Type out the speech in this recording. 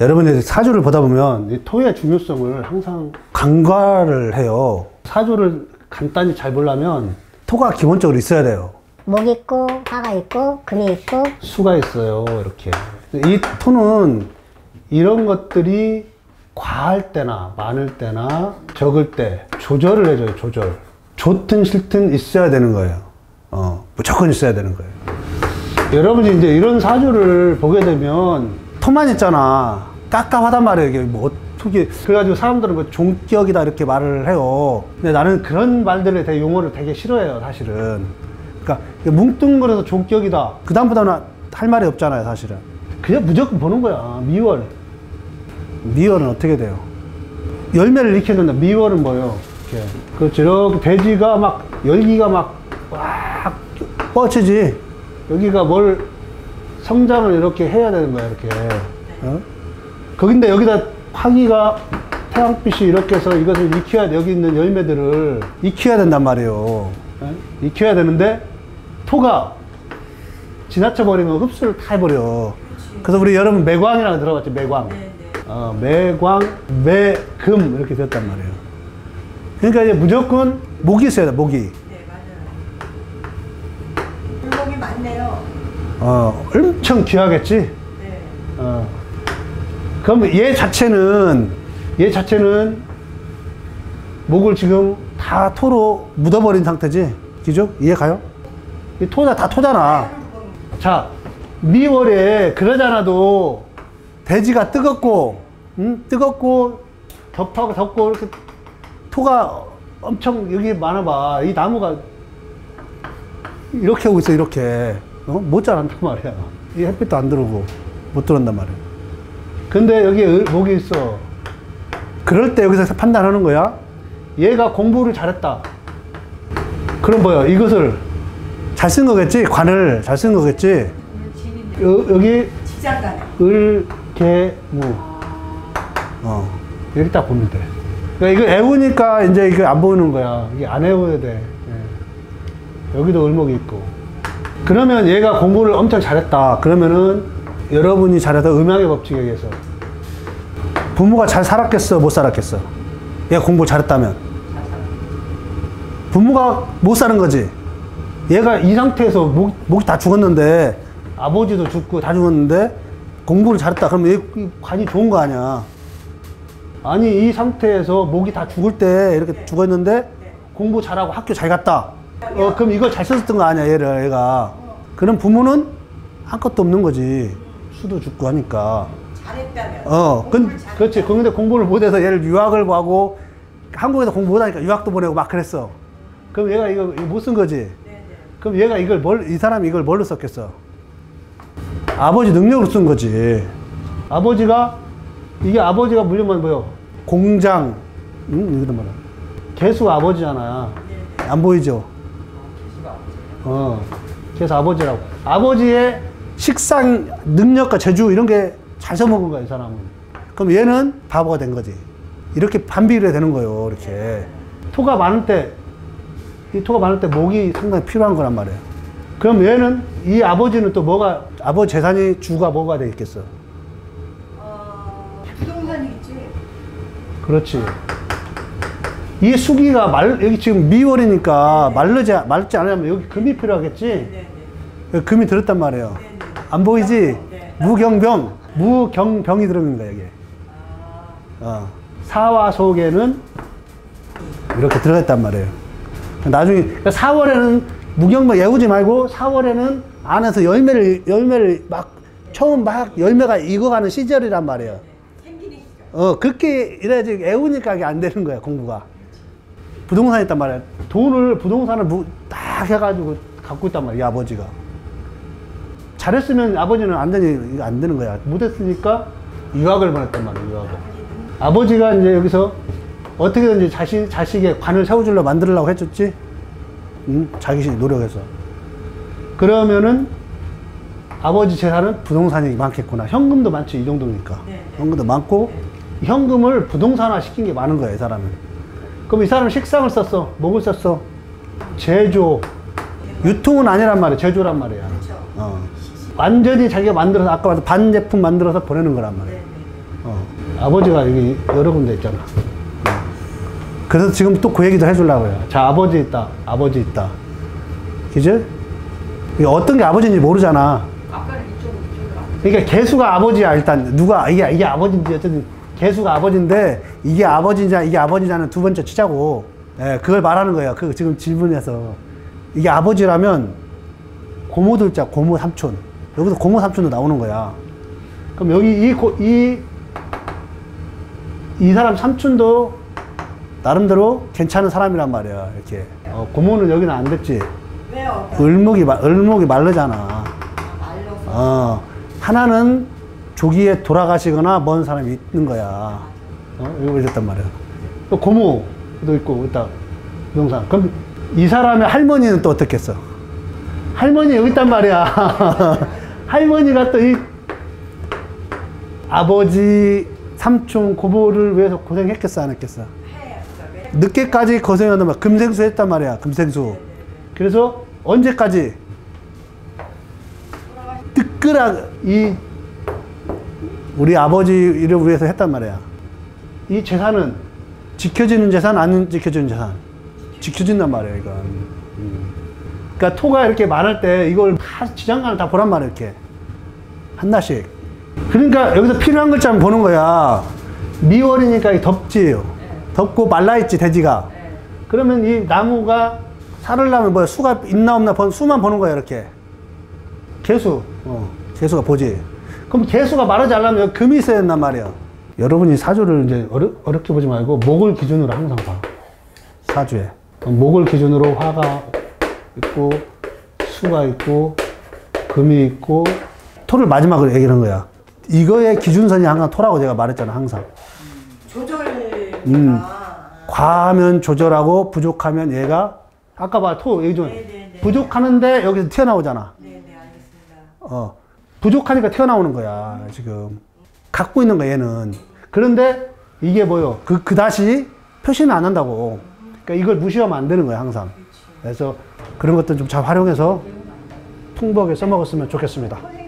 여러분이 사주를 보다 보면 토의 중요성을 항상 간과를 해요. 사주를 간단히 잘 보려면 토가 기본적으로 있어야 돼요. 목이 있고, 화가 있고, 금이 있고, 수가 있어요. 이렇게. 이 토는 이런 것들이 과할 때나 많을 때나 적을 때 조절을 해줘요. 조절. 좋든 싫든 있어야 되는 거예요. 무조건 있어야 되는 거예요. 여러분이 이제 이런 사주를 보게 되면 토만 있잖아. 깝깝하단 말이에요. 이게 뭐 어떻게. 그래가지고 사람들은 뭐 종격이다 이렇게 말을 해요. 근데 나는 그런 말들에 대해 용어를 되게 싫어해요, 사실은. 그러니까 뭉뚱그려서 종격이다. 그 다음보다는 할 말이 없잖아요, 사실은. 그냥 무조건 보는 거야. 미월. 미월은 어떻게 돼요? 열매를 익혀낸다. 미월은 뭐예요? 이렇게. 그렇지. 이렇게 돼지가 막 열기가 막 꽉 뻗치지. 여기가 뭘 성장을 이렇게 해야 되는 거야, 이렇게. 어? 거긴데 여기다 화기가 태양빛이 이렇게 해서 이것을 익혀야, 여기 있는 열매들을 익혀야 된단 말이에요. 익혀야 되는데 토가 지나쳐 버리면 흡수를 다 해버려. 그래서 우리 여러분 매광이라고 들어봤죠? 매광. 매광, 매금 이렇게 됐단 말이에요. 그러니까 이제 무조건 목이 있어야 돼. 목이. 네, 맞아요. 물목이 많네요. 엄청 귀하겠지? 네. 그럼 얘 자체는 목을 지금 다 토로 묻어버린 상태지? 그죠? 이해가요? 이 토다, 다 토잖아. 자, 미월에 그러잖아도 돼지가 뜨겁고, 응? 뜨겁고, 덥하고 덥고, 이렇게 토가 엄청 여기 많아봐. 이 나무가 이렇게 하고 있어, 이렇게. 못 자란단 말이야. 이 햇빛도 안 들어오고, 못 들어온단 말이야. 근데 여기 목이 있어. 그럴 때 여기서 판단하는 거야. 얘가 공부를 잘했다. 그럼 뭐야? 이것을 잘 쓴 거겠지? 관을 잘 쓴 거겠지? 여기 을, 개, 무. 여기 딱 보면 돼. 그러니까 이거 애우니까 이제 이거 안 보이는 거야. 이게 안 애워야 돼. 예. 여기도 을목이 있고. 그러면 얘가 공부를 엄청 잘했다. 그러면은 여러분이 잘해서 음양의 법칙에 의해서 부모가 잘 살았겠어, 못 살았겠어? 얘가 공부 잘했다면 부모가 못 사는 거지. 얘가 이 상태에서 목이 다 죽었는데, 아버지도 죽고 다 죽었는데 공부를 잘했다. 그럼 얘 관이 좋은 거 아니야. 아니, 이 상태에서 목이 다 죽을 때 이렇게 네. 죽었는데 네. 공부 잘하고 학교 잘 갔다. 그럼 이걸 잘 썼던 거 아니야, 얘가. 그럼 부모는 한 것도 없는 거지. 수도 죽고 하니까. 잘했다면. 그렇지. 그런데 공부를 못해서 얘를 유학을 가고, 한국에서 공부 못하니까 유학도 보내고 막 그랬어. 그럼 얘가 이거 못 쓴 거지? 네네. 그럼 얘가 이 사람이 이걸 뭘로 썼겠어? 아버지 능력으로 쓴 거지. 아버지가 물려면 뭐요? 공장, 이거도 뭐라. 개수 아버지잖아. 네네. 안 보이죠? 개수가 아버지예요? 그래서 아버지라고. 아버지의 식상 능력과 재주 이런 게 잘 써먹은 거야, 이 사람은. 그럼 얘는 바보가 된 거지. 이렇게 반비례 되는 거예요, 이렇게. 토가 많을 때, 이 토가 많을 때 목이 상당히 필요한 거란 말이에요. 그럼 얘는, 이 아버지는 또 뭐가, 아버지 재산이 주가 뭐가 되겠어? 부동산이겠지. 그렇지. 이 수기가 여기 지금 미월이니까 마르지 않으려면 여기 금이 필요하겠지? 네, 네. 금이 들었단 말이에요. 네, 네. 안 보이지? 네. 무경병. 무경병이 들어있는 거야, 여기. 사화 속에는 이렇게 들어갔단 말이에요. 나중에, 그러니까 4월에는 무경병 예우지 말고 4월에는 안에서 열매를 막, 처음 막 열매가 익어가는 시절이란 말이에요. 그렇게 이래야지 애우니까 이게 안 되는 거야, 공부가. 부동산이 있단 말이야. 부동산을 딱 해가지고 갖고 있단 말이야, 아버지가. 잘했으면 아버지는 안 되는 거야. 못했으니까 유학을 보냈단 말이야, 유학을. 아버지가 이제 여기서 어떻게든지 자식의 관을 세워주려고 만들려고 했었지? 응? 자기식이 노력해서. 그러면은 아버지 재산은 부동산이 많겠구나. 현금도 많지, 이 정도니까. 네네. 현금도 많고, 네네. 현금을 부동산화 시킨 게 많은 거야, 이 사람은. 그럼 이 사람은 식상을 썼어. 목을 썼어. 제조. 유통은 아니란 말이야. 제조란 말이야. 그렇죠. 완전히 자기가 만들어서, 아까 말했던 반제품 만들어서 보내는 거란 말이야. 네네. 아버지가 여기 여러 군데 있잖아. 그래서 지금 또 그 얘기도 해주려고 해요. 자, 아버지 있다, 아버지 있다. 그지? 이게 어떤 게 아버지인지 모르잖아. 그러니까 개수가 아버지야. 일단 누가 이게 아버지인지 어쨌든 개수가 아버지인데 이게 아버지냐 이게 아버지냐는 두 번째 치자고. 예, 그걸 말하는 거예요. 그 지금 질문에서 이게 아버지라면 고모들자 고모 삼촌, 여기서 고모 삼촌도 나오는 거야. 그럼 여기 이 사람 삼촌도 나름대로 괜찮은 사람이란 말이야. 이렇게 고모는 여기는 안 됐지. 왜요? 을목이 말르잖아. 하나는 조기에 돌아가시거나 먼 사람이 있는 거야. 이거 그랬단 말이야. 또 고모도 있고 있다. 부동산. 그럼 이 사람의 할머니는 또 어떻겠어? 할머니 여기 있단 말이야. 할머니가 또 이 아버지 삼촌 고모를 위해서 고생했겠어, 안 했겠어? 늦게까지 고생한단 말이야. 금생수 했단 말이야. 금생수. 그래서 언제까지? 뜨끄락이 우리 아버지를 위해서 했단 말이야. 이 재산은 지켜지는 재산, 안 지켜지는 재산. 지켜진단 말이야, 이건. 그러니까 토가 이렇게 말할 때 이걸 다 지장간을 다 보란 말이야, 이렇게. 한나씩. 그러니까 여기서 필요한 글자만 보는 거야. 미월이니까 덥지요. 덥고 말라있지, 돼지가. 그러면 이 나무가 살을 나면 뭐야, 수가 있나 없나, 수만 보는 거야, 이렇게. 개수. 개수가 보지. 그럼 개수가 말하지 않으려면 금이 있어야 된단 말이야. 여러분이 사주를 이제 어렵게 보지 말고 목을 기준으로 항상 봐. 사주에. 목을 기준으로 화가 있고, 수가 있고, 금이 있고, 토를 마지막으로 얘기하는 거야. 이거의 기준선이 항상 토라고 제가 말했잖아, 항상. 조절. 과하면 조절하고, 부족하면 얘가, 아까 봐, 토 얘기 좀. 부족하는데 여기서 튀어나오잖아. 부족하니까 튀어나오는 거야, 지금. 갖고 있는 거야, 얘는. 그런데 이게 뭐요? 그 다시 표시는 안 한다고. 그러니까 이걸 무시하면 안 되는 거야, 항상. 그래서 그런 것들 좀 잘 활용해서 풍부하게 써먹었으면 좋겠습니다.